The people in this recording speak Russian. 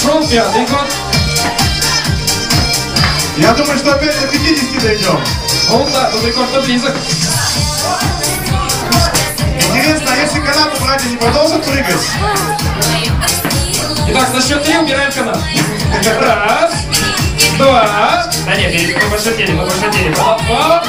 Шел пятый год. Я думаю, что опять до 50 дойдем. Ну да, тут рекорд-то близок. Интересно, а если канат убрать, они продолжат прыгать? Итак, на счет 3 убираем канат. Раз, два... Да нет, мы пошутили, мы пошутили. Оп, оп.